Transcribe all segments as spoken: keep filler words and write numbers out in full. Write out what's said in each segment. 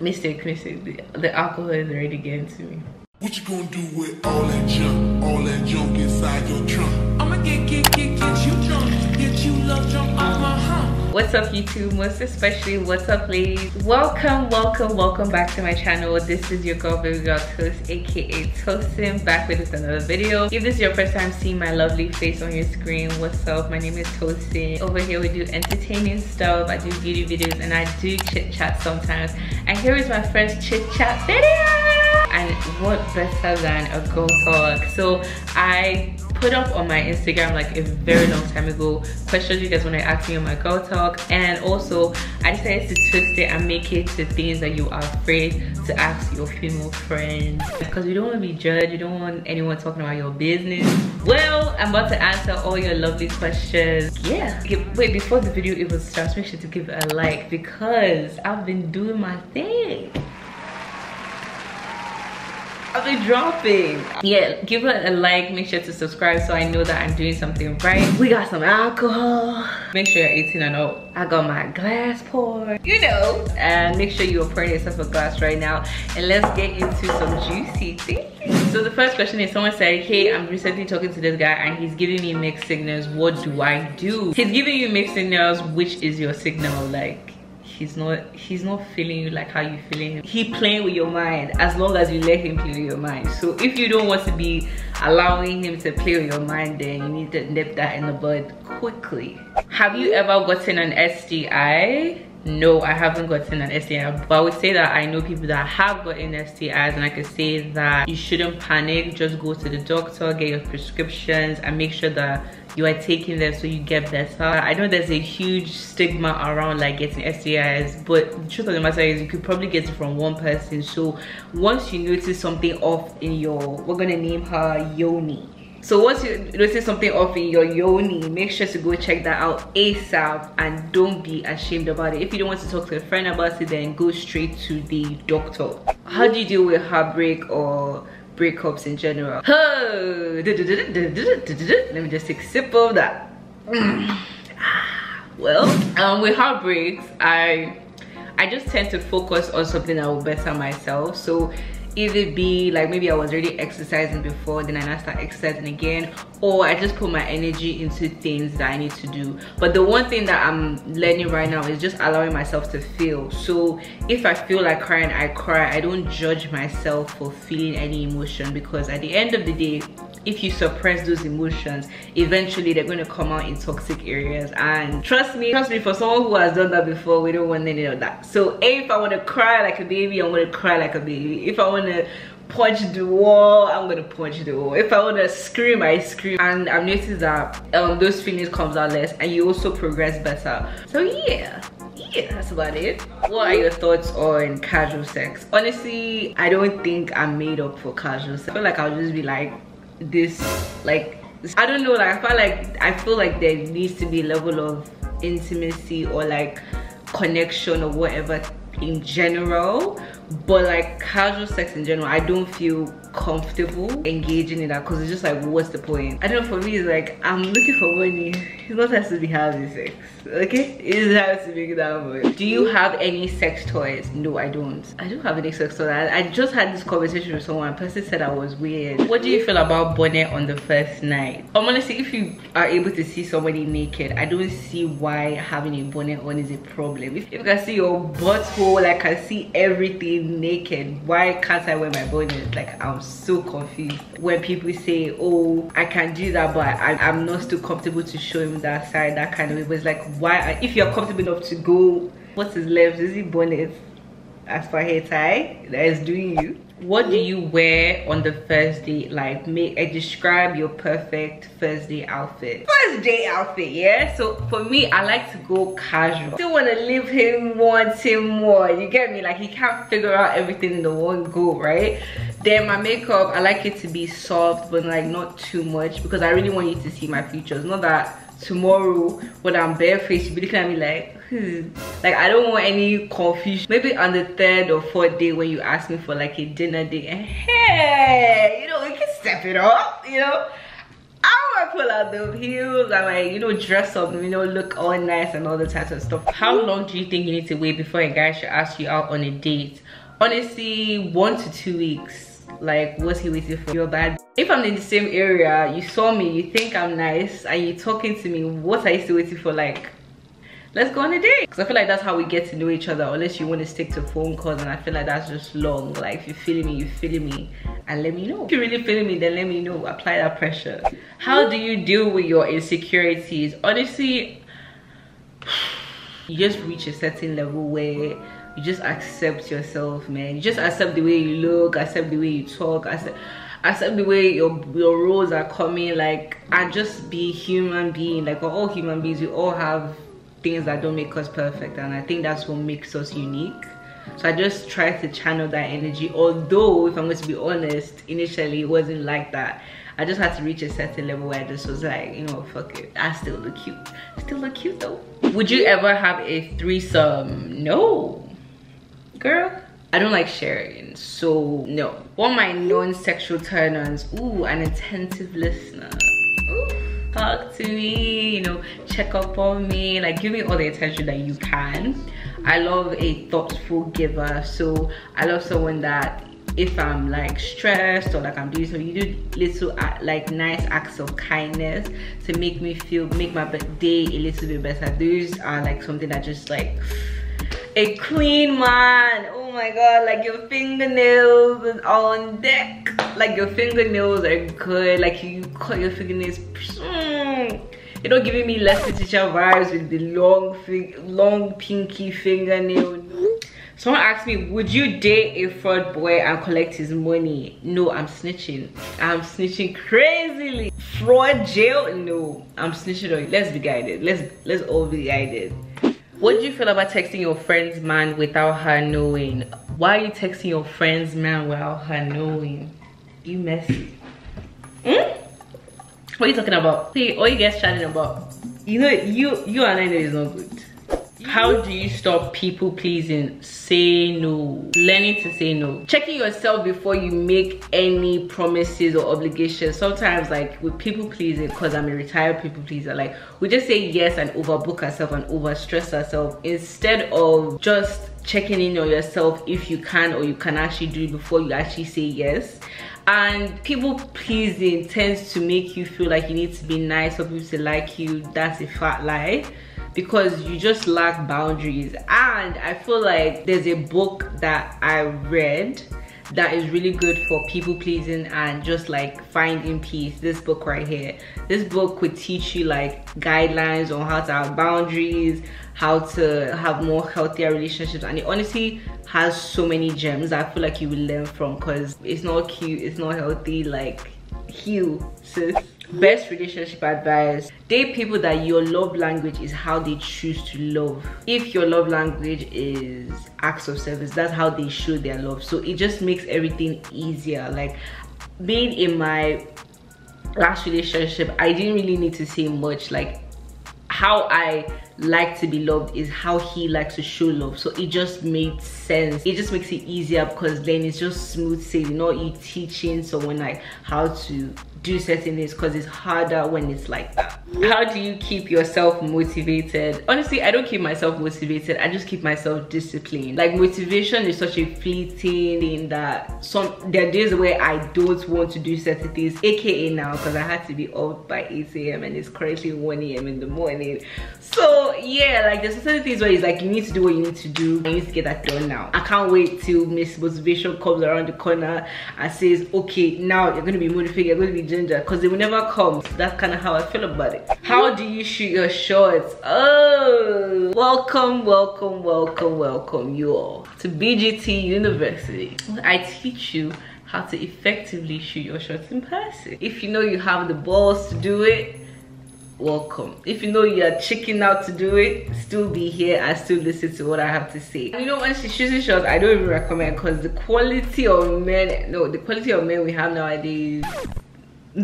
mistake, mistake. The, the alcohol is already getting to me. What you gonna do with all that junk? All that junk inside your trunk? I'ma get, get, get, get you drunk. Get you love drunk off my hump. What's up, YouTube? Most especially, what's up, ladies? Welcome, welcome, welcome back to my channel. This is your girl, baby girl Toast, aka Tosin, back with another video. If this is your first time seeing my lovely face on your screen, what's up? My name is Tosin. Over here, we do entertaining stuff. I do beauty videos, and I do chit chat sometimes. And here is my first chit chat video. And what better than a girl talk? So I put up on my Instagram like a very long time ago questions you guys want to ask me on my girl talk, and also I decided to twist it and make it to things that you are afraid to ask your female friends, because you don't want to be judged, you don't want anyone talking about your business. Well, I'm about to answer all your lovely questions. Yeah. Wait, before the video even starts, make sure to give it a like because I've been doing my thing. I'll be dropping. Yeah, give it a like, make sure to subscribe so I know that I'm doing something right. We got some alcohol. Make sure you're eighteen and up. I got my glass poured, you know. And uh, make sure you are pouring yourself a glass right now. And let's get into some juicy things. So the first question is, someone said, hey, I'm recently talking to this guy and he's giving me mixed signals. What do I do? He's giving you mixed signals. Which is your signal? Like, he's not he's not feeling you like how you feeling him. He playing with your mind, as long as you let him play with your mind. So if you don't want to be allowing him to play with your mind, then you need to nip that in the bud quickly. Have you ever gotten an S T I? No, I haven't gotten an S T I, but I would say that I know people that have gotten S T Is, and I could say that you shouldn't panic. Just go to the doctor, get your prescriptions, and make sure that you are taking them so you get better. I know there's a huge stigma around like getting S T Is, but the truth of the matter is you could probably get it from one person. So once you notice something off in your, we're gonna name her Yoni. So once you notice something off in your yoni, make sure to go check that out ASAP and don't be ashamed about it. If you don't want to talk to a friend about it, then go straight to the doctor. How do you deal with heartbreak or breakups in general? Oh, let me just take a sip of that. Well, um, with heartbreaks, I I just tend to focus on something that will better myself. So either be like, maybe I was already exercising before, then I now start exercising again, or I just put my energy into things that I need to do. But the one thing that I'm learning right now is just allowing myself to feel. So if I feel like crying, I cry. I don't judge myself for feeling any emotion, because at the end of the day, if you suppress those emotions, eventually they're going to come out in toxic areas. And trust me, trust me, for someone who has done that before, we don't want any of that. So if I want to cry like a baby, I'm going to cry like a baby. If I want to punch the wall, I'm going to punch the wall. If I want to scream, I scream. And I've noticed that um, those feelings comes out less, and you also progress better. So yeah. Yeah, that's about it. What are your thoughts on casual sex? Honestly, I don't think I'm made up for casual sex. I feel like I'll just be like, this like I don't know, like I feel like I feel like there needs to be a level of intimacy or like connection or whatever in general, but like casual sex in general, I don't feel comfortable engaging in that, because it's just like, what's the point? I don't know, for me it's like, I'm looking for money. It's not supposed to be having sex, okay? It's not to make that money. Do you have any sex toys? No, I don't. I don't have any sex toys. I, I just had this conversation with someone. Person said I was weird. What do you feel about bonnet on the first night? I'm gonna say, if you are able to see somebody naked, I don't see why having a bonnet on is a problem. If, if you can see your butthole, like I see everything naked, why can't I wear my bonnet? Like, I'm so confused when people say, oh, I can do that, but I, I'm not still comfortable to show him that side, that kind of way. But it's like, why? If you're comfortable enough to go, what's his left? Is he bonnet? As for hair tie, that is doing you. What do you wear on the first date? Like, make uh, describe your perfect first day outfit. First day outfit, yeah. So for me, I like to go casual. I still want to leave him, want him more. You get me? Like, he can't figure out everything in the one go, right? Then my makeup, I like it to be soft, but like not too much, because I really want you to see my features. Not that tomorrow when I'm barefaced, you'll be looking at me like, hmm. Like, I don't want any confusion. Maybe on the third or fourth day when you ask me for like a dinner date, and hey, you know, we can step it up, you know. I pull out the heels and like, you know, dress up, you know, look all nice and all the types of stuff. How long do you think you need to wait before a guy should ask you out on a date? Honestly, one to two weeks. Like, what's he waiting for? You're bad. If I'm in the same area, you saw me, you think I'm nice and you're talking to me, what are you still waiting for? Like, let's go on a date. Because I feel like that's how we get to know each other, unless you want to stick to phone calls, and I feel like that's just long. Like, if you're feeling me, you're feeling me, and let me know. If you're really feeling me, then let me know. Apply that pressure. How do you deal with your insecurities? Honestly, you just reach a certain level where you just accept yourself, man. You just accept the way you look, accept the way you talk, accept, accept the way your your roles are coming, like, and just be human being. Like, we're all human beings. We all have things that don't make us perfect, and I think that's what makes us unique. So I just try to channel that energy, although if I'm going to be honest, initially it wasn't like that. I just had to reach a certain level where I just was like, you know, fuck it, I still look cute. I still look cute though. Would you ever have a threesome? No, girl, I don't like sharing, so no. What are my non-sexual turn-ons? Ooh, an attentive listener. Talk to me, you know, check up on me, like, give me all the attention that you can. I love a thoughtful giver, so I love someone that if I'm like stressed or like I'm doing something, you do little like nice acts of kindness to make me feel, make my day a little bit better. Those are like something that just like a queen, man. Oh my god, like your fingernails is on deck. Like your fingernails are good, like you, you cut your fingernails, you know, giving me lesson teacher vibes with the long long pinky fingernail. Someone asked me, would you date a fraud boy and collect his money? No, I'm snitching. I'm snitching crazily. Fraud, jail? No, I'm snitching on you. Let's be guided. Let's let's all be guided. What do you feel about texting your friend's man without her knowing? Why are you texting your friend's man without her knowing? You messy. Mm? What are you talking about? Hey, all you guys chatting about? You know, you you and I know it's not good. How do you stop people pleasing? Say no. Learning to say no. Checking yourself before you make any promises or obligations. Sometimes, like with people pleasing, because I'm a retired people pleaser, like we just say yes and overbook ourselves and overstress ourselves instead of just checking in on yourself if you can or you can actually do before you actually say yes. And people pleasing tends to make you feel like you need to be nice for people to like you. That's a fat lie, because you just lack boundaries. And I feel like there's a book that I read that is really good for people pleasing and just like finding peace. This book right here, this book could teach you like guidelines on how to have boundaries, how to have more healthier relationships, and it honestly has so many gems I feel like you will learn from, because it's not cute, it's not healthy, like heal, sis. Best relationship advice: date people that your love language is how they choose to love. If your love language is acts of service, that's how they show their love, so it just makes everything easier. Like, being in my last relationship, I didn't really need to say much. Like, how I like to be loved is how he likes to show love, so it just made sense. It just makes it easier, because then it's just smooth sailing. Not you teaching someone like how to do certain things, because it's harder when it's like that. How do you keep yourself motivated? Honestly, I don't keep myself motivated. I just keep myself disciplined. Like, motivation is such a fleeting thing that some there are days where I don't want to do certain things, aka now, because I had to be up by eight A M and it's currently one A M in the morning. So yeah, like there's certain things where it's like you need to do what you need to do. I need to get that done now. I can't wait till Miss Motivation comes around the corner and says, okay, now you're going to be motivated, you're going to be ginger, because they will never come. So that's kind of how I feel about it. How do you shoot your shots? Oh, welcome, welcome, welcome, welcome you all to B G T University. I teach you how to effectively shoot your shots in person. If you know you have the balls to do it, welcome. If you know you're chicking out to do it, still be here and still listen to what I have to say. You know, when she's choosing shots, I don't even recommend, because the quality of men, no, the quality of men we have nowadays,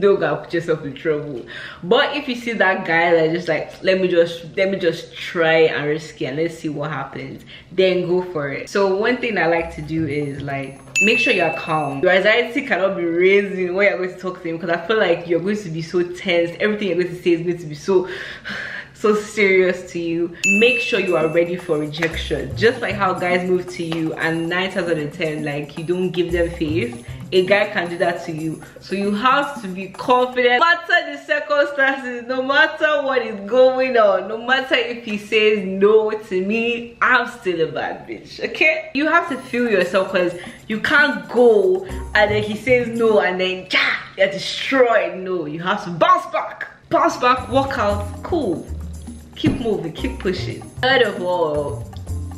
don't go put yourself in trouble. But if you see that guy that just like, let me just let me just try and risk it and let's see what happens, then go for it. So one thing I like to do is like make sure you're calm. Your anxiety cannot be raising when you're going to talk to him, because I feel like you're going to be so tense. Everything you're going to say is going to be so so serious to you. Make sure you are ready for rejection. Just like how guys move to you and nine times out of ten, like, you don't give them face, a guy can do that to you. So you have to be confident, no matter the circumstances, no matter what is going on, no matter if he says no to me, I'm still a bad bitch, okay? You have to feel yourself, because you can't go and then he says no and then yeah, you're destroyed. No, you have to bounce back. Bounce back, walk out, cool. Keep moving, keep pushing. Third of all,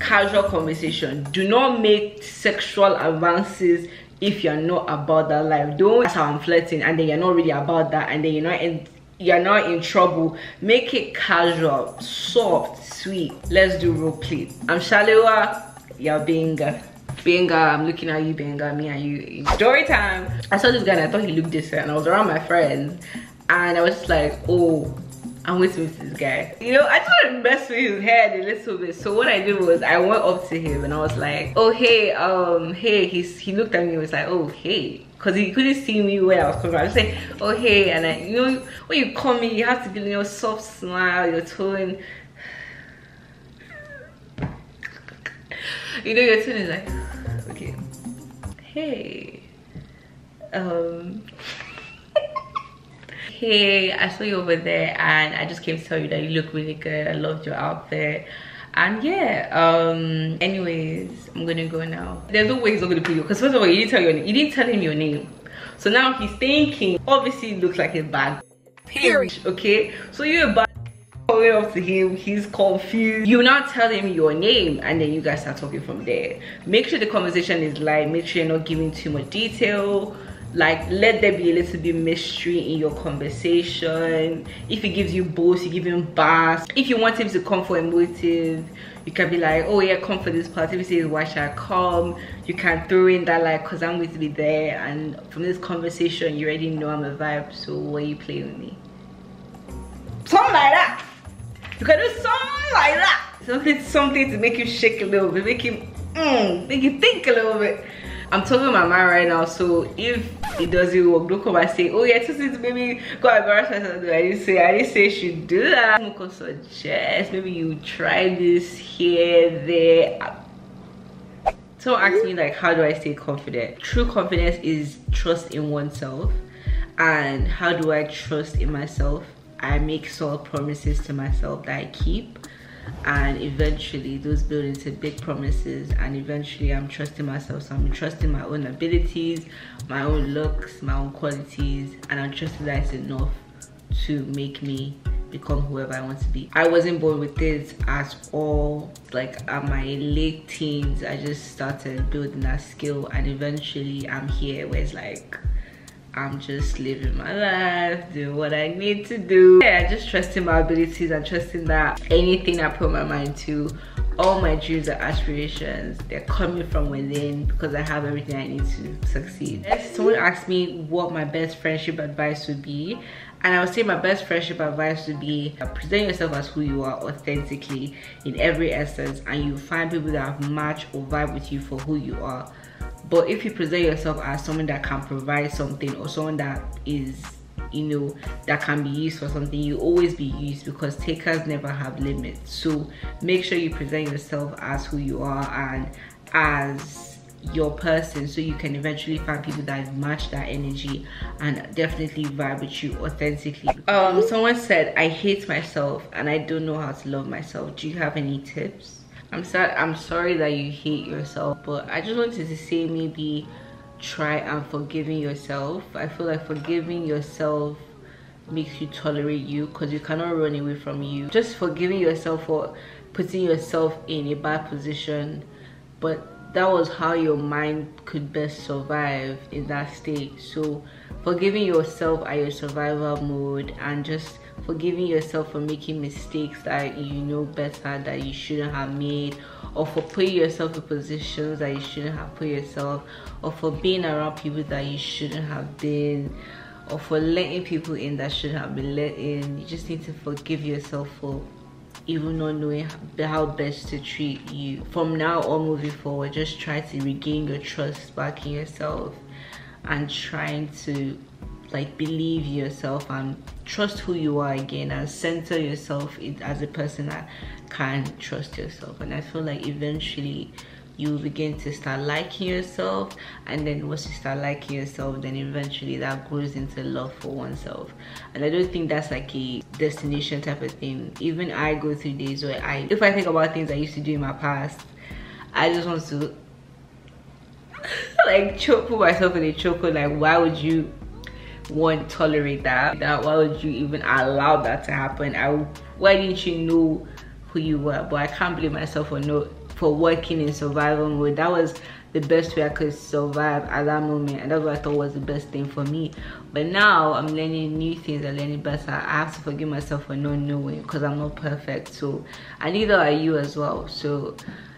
casual conversation. Do not make sexual advances if you're not about that life. Don't say I'm flirting and then you're not really about that, and then you're not in, you're not in trouble. Make it casual, soft, sweet. Let's do role play. I'm Shalewa, you're Benga. Benga, I'm looking at you, Benga, me and you. Story time. I saw this guy and I thought he looked different. I was around my friends and I was just like, oh, I'm going to meet this guy. You know, I just wanted to mess with his head a little bit. So what I did was I went up to him and I was like, oh, hey, um, hey. He's, he looked at me and was like, oh, hey. Because he couldn't see me where I was coming from. I was like, oh, hey. And I, you know, when you call me, you have to give me your soft smile, your tone. You know, your tone is like, okay. Hey. Um... Hey, I saw you over there and I just came to tell you that you look really good. I loved your outfit. And yeah, um, anyways, I'm gonna go now. There's no way he's not gonna pay you, because first of all, you didn't tell your, you didn't tell him your name. So now he's thinking, obviously it looks like a bad period. Okay? So you're a bad coming up to him, he's confused. You not tell him your name and then you guys start talking from there. Make sure the conversation is light, make sure you're not giving too much detail. Like, let there be a little bit mystery in your conversation. If he gives you boss, you give him bass. If you want him to come for a motive, you can be like, oh yeah, come for this part. If he says, why should I come? You can throw in that, like, because I'm going to be there. And from this conversation, you already know I'm a vibe. So why you playing with me? Something like that. You can do something like that. Something, something to make you shake a little bit. Make you, mm, make you think a little bit. I'm talking my mind right now, so if it doesn't work, don't come and say, oh yeah, Tosin, maybe go embarrass myself. I didn't say, I didn't say she do that. I'm gonna suggest, maybe you try this here, there. Someone asked me, like, how do I stay confident? True confidence is trust in oneself. And how do I trust in myself? I make solid promises to myself that I keep. And eventually those build into big promises, and eventually I'm trusting myself. So I'm trusting my own abilities, my own looks, my own qualities, and I'm trusting that it's enough to make me become whoever I want to be. I wasn't born with this at all. Like, at my late teens, I just started building that skill, and eventually I'm here where it's like I'm just living my life, doing what I need to do. Yeah, just trusting my abilities and trusting that anything I put my mind to, all my dreams and aspirations, they're coming from within, because I have everything I need to succeed. Someone asked me what my best friendship advice would be, and I would say my best friendship advice would be present yourself as who you are authentically in every essence, and you find people that match or vibe with you for who you are. But if you present yourself as someone that can provide something, or someone that is, you know, that can be used for something, you always be used, because takers never have limits. So make sure you present yourself as who you are and as your person, so you can eventually find people that match that energy and definitely vibe with you authentically. Um, someone said, I hate myself and I don't know how to love myself. Do you have any tips? I'm sad, I'm sorry that you hate yourself, but I just wanted to say, maybe try and forgiving yourself. I feel like forgiving yourself makes you tolerate you, because you cannot run away from you. Just forgiving yourself for putting yourself in a bad position, but that was how your mind could best survive in that state. So forgiving yourself at your survival mode, and just forgiving yourself for making mistakes that you know better that you shouldn't have made, or for putting yourself in positions that you shouldn't have put yourself, or for being around people that you shouldn't have been, or for letting people in that shouldn't have been let in. You just need to forgive yourself for even not knowing how best to treat you. From now on, moving forward, just try to regain your trust back in yourself and trying to like believe yourself and trust who you are again, and center yourself as a person that can trust yourself. And I feel like eventually you begin to start liking yourself, and then once you start liking yourself, then eventually that grows into love for oneself. And I don't think that's like a destination type of thing. Even I go through days where I, if I think about things I used to do in my past, I just want to like choke, put myself in a chokehold. Like, why would you want tolerate that? That why would you even allow that to happen? I, why didn't you know who you were? But I can't blame myself for no. for working in survival mode. That was the best way I could survive at that moment, and that's what I thought was the best thing for me. But now I'm learning new things, I'm learning better. I have to forgive myself for not knowing, because I'm not perfect. So, and neither are you as well. So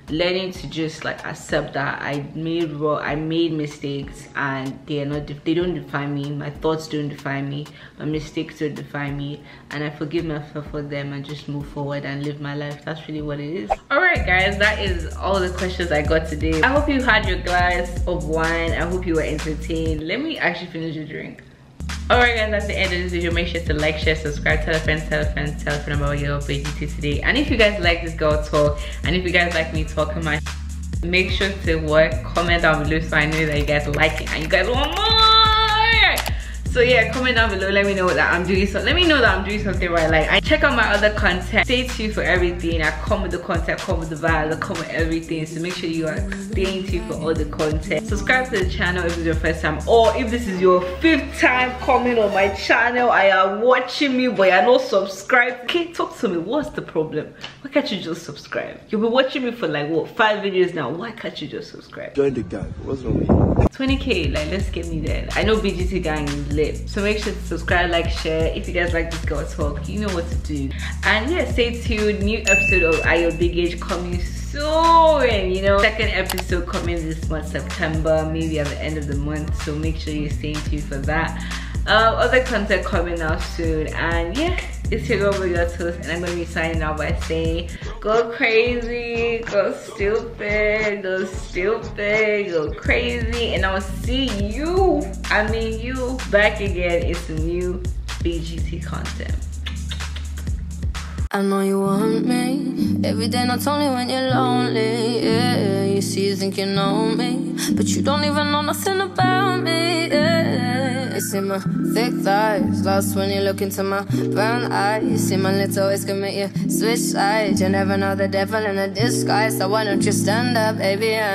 learning to just like accept that I made raw, I made mistakes, and they are not, they don't define me. My thoughts don't define me, my mistakes don't define me, and I forgive myself for them and just move forward and live my life. That's really what it is. All right guys, that is all the questions I got today. I hope you had your glass of wine. I hope you were entertained. Let me actually finish your drink. Alright guys, that's the end of this video. Make sure to like, share, subscribe, tell a friend, tell a friend, tell a friend about your B G T today. And if you guys like this girl talk, and if you guys like me talking my shit, make sure to what comment down below so I know that you guys like it and you guys want more. So yeah, comment down below, let me know that I'm doing so. Let me know that I'm doing something right. Like, I check out my other content. Stay tuned for everything. I come with the content, come with the vibes, I come with everything. So make sure you are staying tuned for all the content. Subscribe to the channel if it's your first time, or if this is your fifth time coming on my channel. I am watching me, but you're not subscribed. Okay, talk to me. What's the problem? Why can't you just subscribe? You've been watching me for like what, five videos now. Why can't you just subscribe? Join the gang. What's wrong with you? twenty K, like let's get me there. I know B G T gang is lit. So make sure to subscribe, like, share. If you guys like this girl talk, you know what to do. And yeah, stay tuned. New episode of At Your Big Age coming soon. You know, second episode coming this month, September, maybe at the end of the month. So make sure you stay tuned for that. Um, other content coming out soon. And yeah, it's your girl, your Tosin, and I'm gonna be signing out by saying, go crazy, go stupid, go stupid, go crazy, and I'll see you. I mean you back again. It's a new B G T content. I know you want me every day, not only when you're lonely. Yeah, you see, you think you know me, but you don't even know nothing about me. Yeah, it's in my thick thighs, lost when you look into my brown eyes. See, my lips always commit you switch sides. You never know the devil in a disguise, so why don't you stand up, baby?